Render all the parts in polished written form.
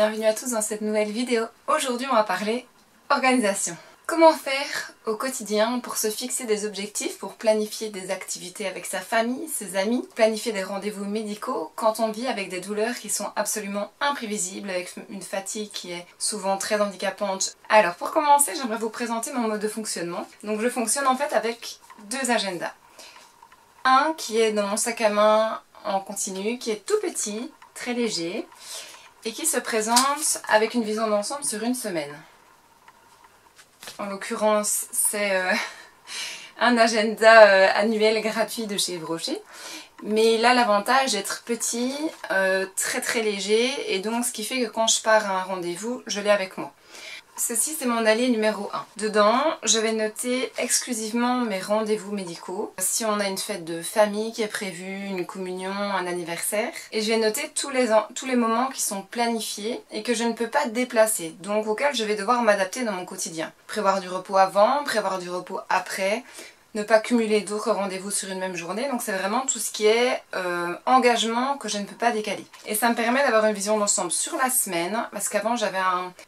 bienvenue à tous dans cette nouvelle vidéo. Aujourd'hui on va parler organisation. Comment faire au quotidien pour se fixer des objectifs, pour planifier des activités avec sa famille, ses amis, planifier des rendez-vous médicaux quand on vit avec des douleurs qui sont absolument imprévisibles, avec une fatigue qui est souvent très handicapante. Alors pour commencer, j'aimerais vous présenter mon mode de fonctionnement. Donc je fonctionne en fait avec deux agendas. Un qui est dans mon sac à main en continu, qui est tout petit, très léger, et qui se présente avec une vision d'ensemble sur une semaine. En l'occurrence, c'est un agenda annuel gratuit de chez Yves Rocher. Mais il a l'avantage d'être petit, très très léger, et donc ce qui fait que quand je pars à un rendez-vous, je l'ai avec moi. Ceci, c'est mon allée numéro 1. Dedans, je vais noter exclusivement mes rendez-vous médicaux. Si on a une fête de famille qui est prévue, une communion, un anniversaire. Et je vais noter tous les moments qui sont planifiés et que je ne peux pas déplacer, donc auxquels je vais devoir m'adapter dans mon quotidien. Prévoir du repos avant, prévoir du repos après, ne pas cumuler d'autres rendez-vous sur une même journée. Donc c'est vraiment tout ce qui est engagement que je ne peux pas décaler. Et ça me permet d'avoir une vision d'ensemble sur la semaine, parce qu'avant j'avais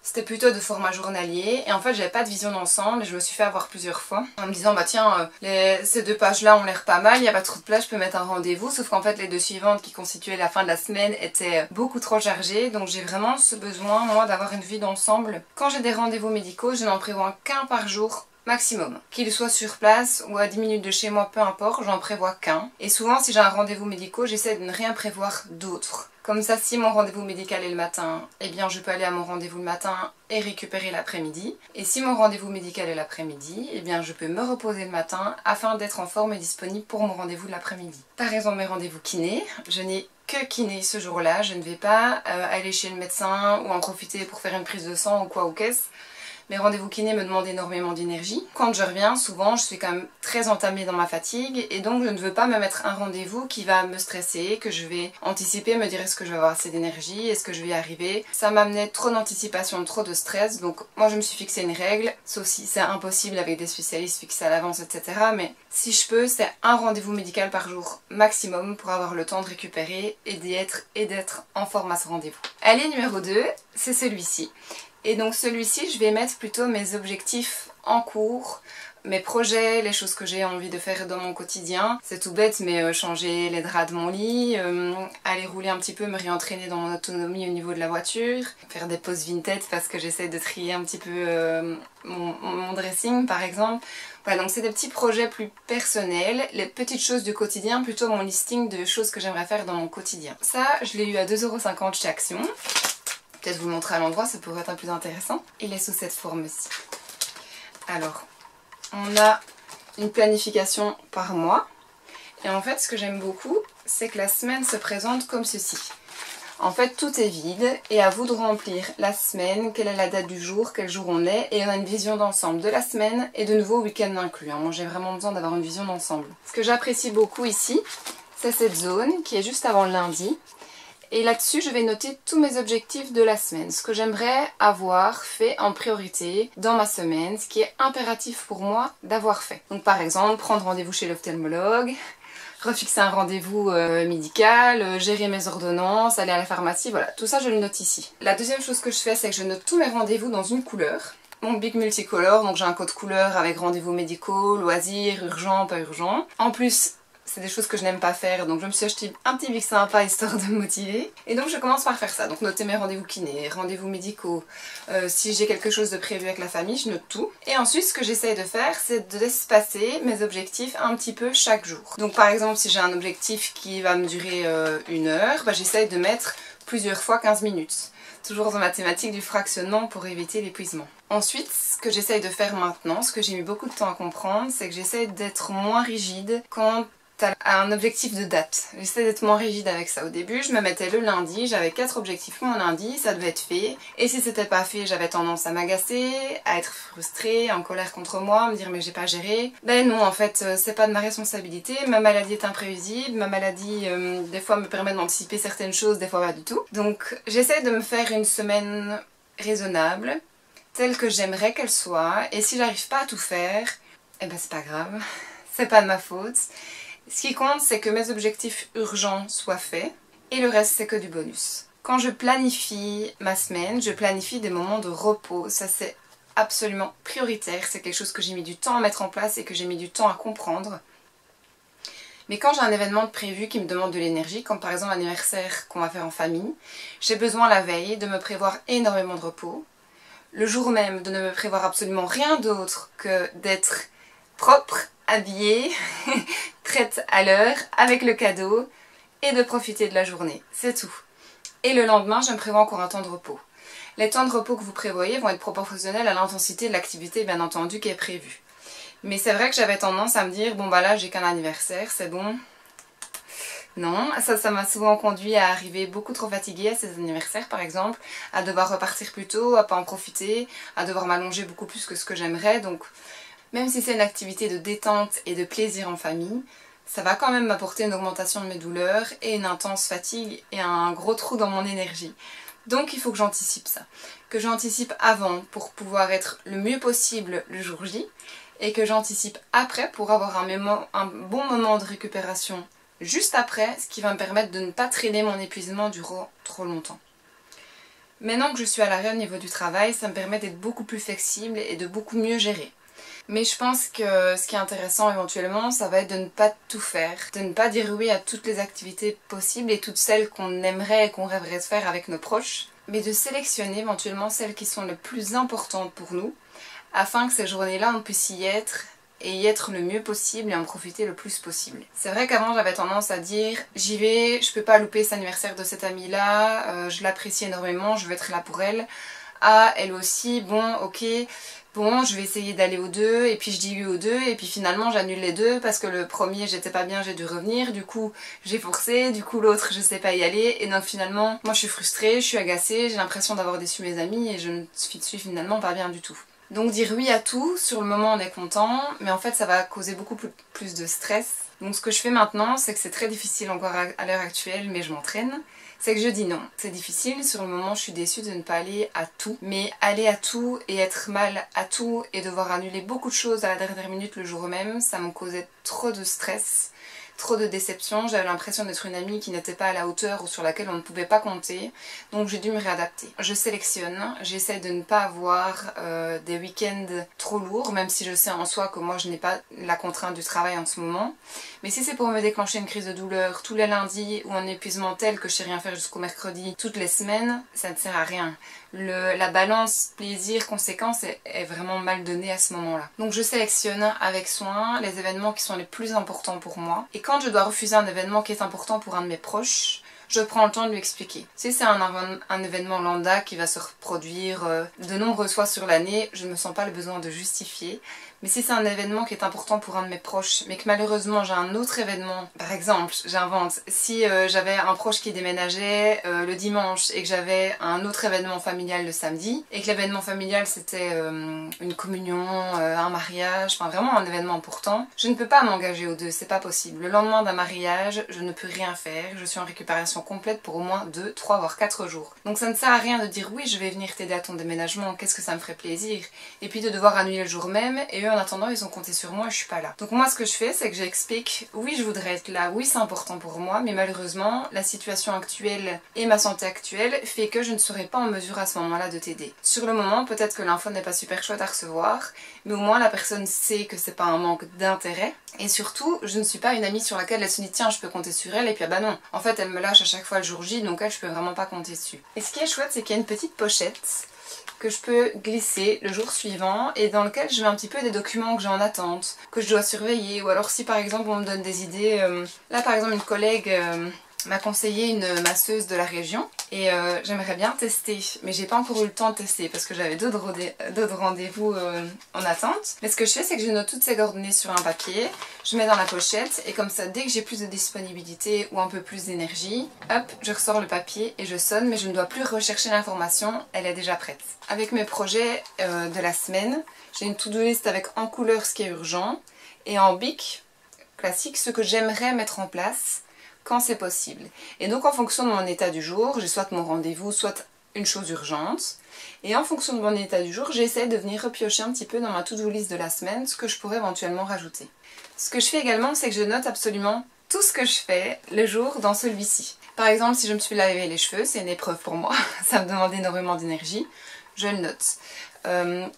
c'était plutôt de format journalier, et en fait j'avais pas de vision d'ensemble, et je me suis fait avoir plusieurs fois en me disant bah tiens, ces deux pages là ont l'air pas mal, il n'y a pas trop de place, je peux mettre un rendez-vous, sauf qu'en fait les deux suivantes qui constituaient la fin de la semaine étaient beaucoup trop chargées. Donc j'ai vraiment ce besoin, moi, d'avoir une vie d'ensemble. Quand j'ai des rendez-vous médicaux, je n'en prévois qu'un par jour maximum. Qu'il soit sur place ou à 10 minutes de chez moi, peu importe, j'en prévois qu'un. Et souvent, si j'ai un rendez-vous médical, j'essaie de ne rien prévoir d'autre. Comme ça, si mon rendez-vous médical est le matin, eh bien je peux aller à mon rendez-vous le matin et récupérer l'après-midi. Et si mon rendez-vous médical est l'après-midi, eh bien je peux me reposer le matin afin d'être en forme et disponible pour mon rendez-vous de l'après-midi. Par exemple, mes rendez-vous kiné, je n'ai que kiné ce jour-là, je ne vais pas aller chez le médecin ou en profiter pour faire une prise de sang ou quoi ou qu'est-ce. Mes rendez-vous kinés me demandent énormément d'énergie. Quand je reviens, souvent, je suis quand même très entamée dans ma fatigue, et donc je ne veux pas me mettre un rendez-vous qui va me stresser, que je vais anticiper, me dire est-ce que je vais avoir assez d'énergie, est-ce que je vais y arriver. Ça m'amenait trop d'anticipation, trop de stress, donc moi je me suis fixé une règle, sauf si c'est impossible avec des spécialistes fixés à l'avance, etc. Mais si je peux, c'est un rendez-vous médical par jour maximum pour avoir le temps de récupérer et d'être en forme à ce rendez-vous. Allez, numéro 2, c'est celui-ci. Et donc celui-ci, je vais mettre plutôt mes objectifs en cours, mes projets, les choses que j'ai envie de faire dans mon quotidien. C'est tout bête, mais changer les draps de mon lit, aller rouler un petit peu, me réentraîner dans mon autonomie au niveau de la voiture, faire des pauses Vinted parce que j'essaie de trier un petit peu mon dressing par exemple. Voilà, donc c'est des petits projets plus personnels, les petites choses du quotidien, plutôt mon listing de choses que j'aimerais faire dans mon quotidien. Ça, je l'ai eu à 2,50 € chez Action. Peut-être vous le montrer à l'endroit, ça pourrait être un plus intéressant. Il est sous cette forme-ci. Alors, on a une planification par mois. Et en fait, ce que j'aime beaucoup, c'est que la semaine se présente comme ceci. En fait, tout est vide et à vous de remplir la semaine, quelle est la date du jour, quel jour on est, et on a une vision d'ensemble de la semaine et de nouveau week-end inclus. Moi, j'ai vraiment besoin d'avoir une vision d'ensemble. Ce que j'apprécie beaucoup ici, c'est cette zone qui est juste avant le lundi. Et là-dessus, je vais noter tous mes objectifs de la semaine, ce que j'aimerais avoir fait en priorité dans ma semaine, ce qui est impératif pour moi d'avoir fait. Donc par exemple, prendre rendez-vous chez l'ophtalmologue, refixer un rendez-vous médical, gérer mes ordonnances, aller à la pharmacie, voilà, tout ça je le note ici. La deuxième chose que je fais, c'est que je note tous mes rendez-vous dans une couleur. Mon big multicolore, donc j'ai un code couleur avec rendez-vous médicaux, loisirs, urgent, pas urgent. En plus, c'est des choses que je n'aime pas faire, donc je me suis acheté un petit bic sympa histoire de me motiver. Et donc je commence par faire ça, donc noter mes rendez-vous kinés, rendez-vous médicaux, si j'ai quelque chose de prévu avec la famille, je note tout. Et ensuite, ce que j'essaye de faire, c'est d'espacer mes objectifs un petit peu chaque jour. Donc par exemple, si j'ai un objectif qui va me durer une heure, bah, j'essaye de mettre plusieurs fois 15 minutes. Toujours dans ma thématique du fractionnement pour éviter l'épuisement. Ensuite, ce que j'essaye de faire maintenant, ce que j'ai mis beaucoup de temps à comprendre, c'est que j'essaye d'être moins rigide quand à un objectif de date. J'essaie d'être moins rigide avec ça. Au début, je me mettais le lundi, j'avais 4 objectifs mon lundi, ça devait être fait. Et si c'était pas fait, j'avais tendance à m'agacer, à être frustrée, en colère contre moi, à me dire mais j'ai pas géré. Ben non, en fait, c'est pas de ma responsabilité, ma maladie est imprévisible, ma maladie des fois me permet d'anticiper certaines choses, des fois pas du tout. Donc j'essaie de me faire une semaine raisonnable, telle que j'aimerais qu'elle soit, et si j'arrive pas à tout faire, eh ben c'est pas grave, c'est pas de ma faute. Ce qui compte, c'est que mes objectifs urgents soient faits, et le reste, c'est que du bonus. Quand je planifie ma semaine, je planifie des moments de repos. Ça c'est absolument prioritaire, c'est quelque chose que j'ai mis du temps à mettre en place et que j'ai mis du temps à comprendre. Mais quand j'ai un événement de prévu qui me demande de l'énergie, comme par exemple l'anniversaire qu'on va faire en famille, j'ai besoin la veille de me prévoir énormément de repos, le jour même de ne me prévoir absolument rien d'autre que d'être propre, habillée, prête à l'heure, avec le cadeau et de profiter de la journée, c'est tout. Et le lendemain, je me prévois encore un temps de repos. Les temps de repos que vous prévoyez vont être proportionnels à l'intensité de l'activité, bien entendu, qui est prévue. Mais c'est vrai que j'avais tendance à me dire, bon bah là j'ai qu'un anniversaire, c'est bon. Non, ça m'a souvent conduit à arriver beaucoup trop fatiguée à ces anniversaires par exemple, à devoir repartir plus tôt, à pas en profiter, à devoir m'allonger beaucoup plus que ce que j'aimerais. Donc même si c'est une activité de détente et de plaisir en famille, ça va quand même m'apporter une augmentation de mes douleurs et une intense fatigue et un gros trou dans mon énergie. Donc il faut que j'anticipe ça, que j'anticipe avant pour pouvoir être le mieux possible le jour J, et que j'anticipe après pour avoir un bon moment de récupération juste après, ce qui va me permettre de ne pas traîner mon épuisement durant trop longtemps. Maintenant que je suis à l'arrêt au niveau du travail, ça me permet d'être beaucoup plus flexible et de beaucoup mieux gérer. Mais je pense que ce qui est intéressant éventuellement, ça va être de ne pas tout faire, de ne pas dire oui à toutes les activités possibles et toutes celles qu'on aimerait et qu'on rêverait de faire avec nos proches, mais de sélectionner éventuellement celles qui sont les plus importantes pour nous, afin que ces journées-là, on puisse y être et y être le mieux possible et en profiter le plus possible. C'est vrai qu'avant, j'avais tendance à dire « j'y vais, je peux pas louper cet anniversaire de cette amie-là, je l'apprécie énormément, je veux être là pour elle. Ah, elle aussi, bon, ok, bon, je vais essayer d'aller aux deux, et puis je dis oui aux deux, et puis finalement, j'annule les deux parce que le premier, j'étais pas bien, j'ai dû revenir, du coup, j'ai forcé, du coup, l'autre, je sais pas y aller, et donc finalement, moi, je suis frustrée, je suis agacée, j'ai l'impression d'avoir déçu mes amis, et je ne suis finalement pas bien du tout. » Donc dire oui à tout, sur le moment on est content, mais en fait ça va causer beaucoup plus de stress. Donc ce que je fais maintenant, c'est que c'est très difficile encore à l'heure actuelle, mais je m'entraîne, c'est que je dis non. C'est difficile, sur le moment je suis déçue de ne pas aller à tout, mais aller à tout et être mal à tout et devoir annuler beaucoup de choses à la dernière minute le jour même, ça me causait trop de stress, trop de déception, j'avais l'impression d'être une amie qui n'était pas à la hauteur ou sur laquelle on ne pouvait pas compter, donc j'ai dû me réadapter. Je sélectionne, j'essaie de ne pas avoir des week-ends trop lourds, même si je sais en soi que moi je n'ai pas la contrainte du travail en ce moment, mais si c'est pour me déclencher une crise de douleur tous les lundis ou un épuisement tel que je sais rien faire jusqu'au mercredi toutes les semaines, ça ne sert à rien. La balance plaisir-conséquence est vraiment mal donnée à ce moment-là. Donc je sélectionne avec soin les événements qui sont les plus importants pour moi, et quand je dois refuser un événement qui est important pour un de mes proches, je prends le temps de lui expliquer. Si c'est un événement lambda qui va se reproduire de nombreuses fois sur l'année, je ne me sens pas le besoin de justifier. Mais si c'est un événement qui est important pour un de mes proches, mais que malheureusement j'ai un autre événement, par exemple, j'invente, si j'avais un proche qui déménageait le dimanche et que j'avais un autre événement familial le samedi, et que l'événement familial c'était une communion, un mariage, enfin vraiment un événement important, je ne peux pas m'engager aux deux, c'est pas possible. Le lendemain d'un mariage, je ne peux rien faire, je suis en récupération complète pour au moins 2, 3 voire 4 jours. Donc ça ne sert à rien de dire oui je vais venir t'aider à ton déménagement, qu'est-ce que ça me ferait plaisir, et puis de devoir annuler le jour même, et en attendant ils ont compté sur moi et je suis pas là. Donc moi ce que je fais c'est que j'explique oui je voudrais être là, oui c'est important pour moi, mais malheureusement la situation actuelle et ma santé actuelle fait que je ne serai pas en mesure à ce moment là de t'aider. Sur le moment peut-être que l'info n'est pas super chouette à recevoir, mais au moins la personne sait que c'est pas un manque d'intérêt, et surtout je ne suis pas une amie sur laquelle elle se dit tiens je peux compter sur elle, et puis ah bah non, en fait elle me lâche à chaque fois le jour J, donc elle je peux vraiment pas compter dessus. Et ce qui est chouette c'est qu'il y a une petite pochette que je peux glisser le jour suivant et dans lequel je mets un petit peu des documents que j'ai en attente, que je dois surveiller, ou alors si par exemple on me donne des idées, là par exemple une collègue m'a conseillé une masseuse de la région et j'aimerais bien tester, mais j'ai pas encore eu le temps de tester parce que j'avais d'autres rendez-vous en attente. Mais ce que je fais c'est que je note toutes ces coordonnées sur un papier, je mets dans la pochette et comme ça dès que j'ai plus de disponibilité ou un peu plus d'énergie, hop, je ressors le papier et je sonne, mais je ne dois plus rechercher l'information, elle est déjà prête. Avec mes projets de la semaine, j'ai une to-do list avec en couleur ce qui est urgent et en bic classique ce que j'aimerais mettre en place quand c'est possible. Et donc en fonction de mon état du jour, j'ai soit mon rendez-vous, soit une chose urgente. Et en fonction de mon état du jour, j'essaie de venir repiocher un petit peu dans ma to-do list de la semaine ce que je pourrais éventuellement rajouter. Ce que je fais également, c'est que je note absolument tout ce que je fais le jour dans celui-ci. Par exemple, si je me suis lavé les cheveux, c'est une épreuve pour moi, ça me demande énormément d'énergie, je le note.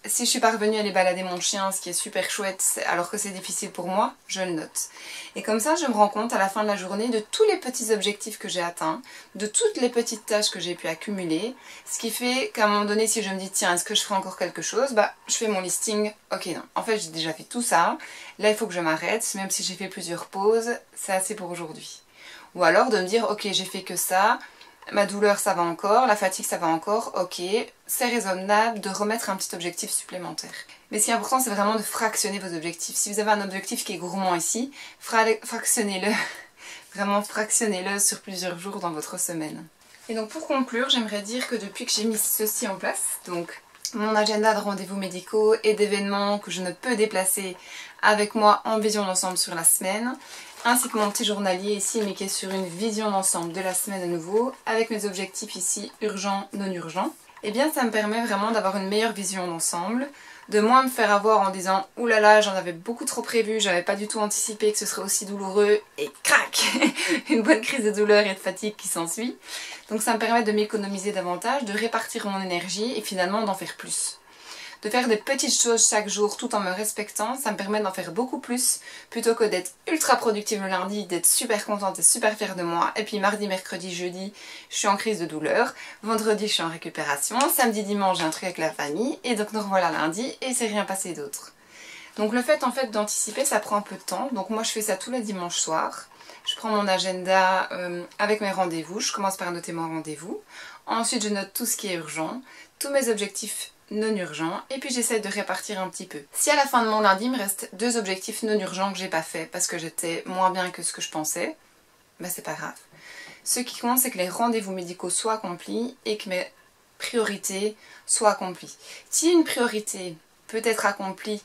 Si je suis parvenue à aller balader mon chien, ce qui est super chouette, alors que c'est difficile pour moi, je le note. Et comme ça, je me rends compte à la fin de la journée de tous les petits objectifs que j'ai atteints, de toutes les petites tâches que j'ai pu accumuler, ce qui fait qu'à un moment donné, si je me dis tiens, est-ce que je ferai encore quelque chose, bah je fais mon listing, ok non, en fait j'ai déjà fait tout ça, là il faut que je m'arrête, même si j'ai fait plusieurs pauses, c'est assez pour aujourd'hui. Ou alors de me dire ok, j'ai fait que ça, ma douleur ça va encore, la fatigue ça va encore, ok, c'est raisonnable de remettre un petit objectif supplémentaire. Mais ce qui est important, c'est vraiment de fractionner vos objectifs. Si vous avez un objectif qui est gourmand ici, fractionnez-le, vraiment fractionnez-le sur plusieurs jours dans votre semaine. Et donc pour conclure, j'aimerais dire que depuis que j'ai mis ceci en place, donc mon agenda de rendez-vous médicaux et d'événements que je ne peux déplacer avec moi en vision d'ensemble sur la semaine, ainsi que mon petit journalier ici mais qui est sur une vision d'ensemble de la semaine à nouveau, avec mes objectifs ici urgents, non urgents, et bien ça me permet vraiment d'avoir une meilleure vision d'ensemble, de moins me faire avoir en disant « oulala, j'en avais beaucoup trop prévu, j'avais pas du tout anticipé que ce serait aussi douloureux » et crac une bonne crise de douleur et de fatigue qui s'ensuit. Donc ça me permet de m'économiser davantage, de répartir mon énergie et finalement d'en faire plus. De faire des petites choses chaque jour tout en me respectant, ça me permet d'en faire beaucoup plus, plutôt que d'être ultra productive le lundi, d'être super contente et super fière de moi, et puis mardi, mercredi, jeudi, je suis en crise de douleur, vendredi je suis en récupération, samedi, dimanche j'ai un truc avec la famille, et donc nous revoilà lundi, et c'est rien passé d'autre. Donc le fait en fait d'anticiper, ça prend un peu de temps, donc moi je fais ça tous les dimanches soirs. Je prends mon agenda avec mes rendez-vous, je commence par noter mon rendez-vous, ensuite je note tout ce qui est urgent, tous mes objectifs non urgent, et puis j'essaie de répartir un petit peu. Si à la fin de mon lundi, il me reste 2 objectifs non urgents que j'ai pas fait parce que j'étais moins bien que ce que je pensais, bah c'est pas grave. Ce qui compte, c'est que les rendez-vous médicaux soient accomplis et que mes priorités soient accomplies. Si une priorité peut être accomplie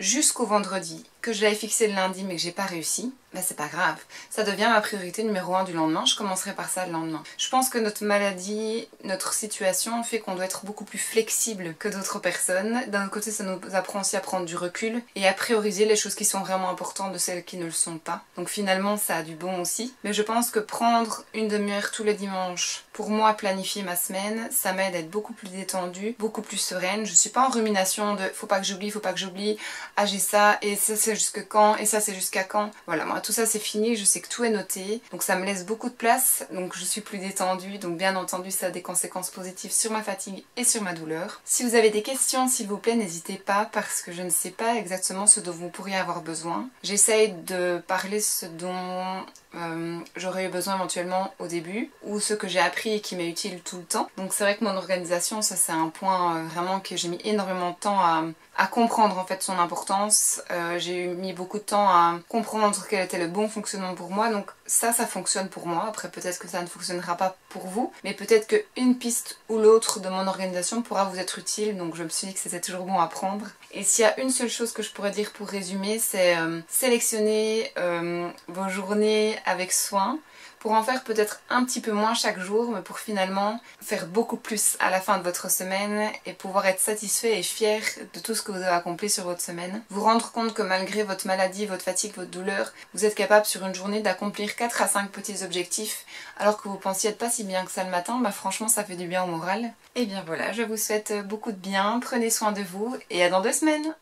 jusqu'au vendredi, que je l'avais fixée le lundi mais que j'ai pas réussi, bah c'est pas grave. Ça devient ma priorité numéro 1 du lendemain, je commencerai par ça le lendemain. Je pense que notre maladie, notre situation fait qu'on doit être beaucoup plus flexible que d'autres personnes. D'un côté, ça nous apprend aussi à prendre du recul et à prioriser les choses qui sont vraiment importantes de celles qui ne le sont pas. Donc finalement, ça a du bon aussi. Mais je pense que prendre une demi-heure tous les dimanches pour moi planifier ma semaine, ça m'aide à être beaucoup plus détendue, beaucoup plus sereine. Je suis pas en rumination de faut pas que j'oublie, faut pas que j'oublie, ah j'ai ça, et ça c'est jusque quand, et ça c'est jusqu'à quand. Voilà, moi tout ça c'est fini, je sais que tout est noté, donc ça me laisse beaucoup de place, donc je suis plus détendue, donc bien entendu ça a des conséquences positives sur ma fatigue et sur ma douleur. Si vous avez des questions, s'il vous plaît, n'hésitez pas, parce que je ne sais pas exactement ce dont vous pourriez avoir besoin. J'essaye de parler ce dont j'aurais eu besoin éventuellement au début, ou ce que j'ai appris et qui m'est utile tout le temps. Donc c'est vrai que mon organisation, ça c'est un point vraiment que j'ai mis énormément de temps à comprendre en fait son importance. J'ai mis beaucoup de temps à comprendre quel était le bon fonctionnement pour moi, donc ça fonctionne pour moi. Après peut-être que ça ne fonctionnera pas pour vous, mais peut-être qu'une piste ou l'autre de mon organisation pourra vous être utile, donc je me suis dit que c'était toujours bon à prendre. Et s'il y a une seule chose que je pourrais dire pour résumer, c'est sélectionner vos journées avec soin, pour en faire peut-être un petit peu moins chaque jour, mais pour finalement faire beaucoup plus à la fin de votre semaine et pouvoir être satisfait et fier de tout ce que vous avez accompli sur votre semaine. Vous rendre compte que malgré votre maladie, votre fatigue, votre douleur, vous êtes capable sur une journée d'accomplir 4 à 5 petits objectifs, alors que vous pensiez être pas si bien que ça le matin, bah franchement ça fait du bien au moral. Et bien voilà, je vous souhaite beaucoup de bien, prenez soin de vous et à dans 2 semaines!